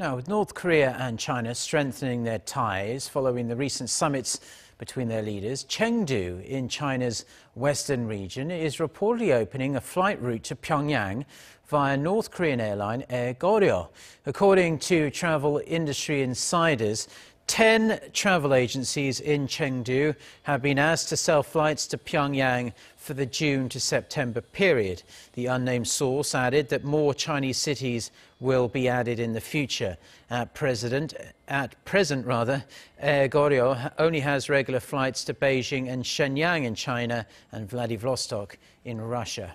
Now, with North Korea and China strengthening their ties following the recent summits between their leaders, Chengdu in China's western region is reportedly opening a flight route to Pyongyang via North Korean airline Air Koryo. According to travel industry insiders, 10 travel agencies in Chengdu have been asked to sell flights to Pyongyang for the June to September period. The unnamed source added that more Chinese cities will be added in the future. At present, Air Koryo only has regular flights to Beijing and Shenyang in China and Vladivostok in Russia.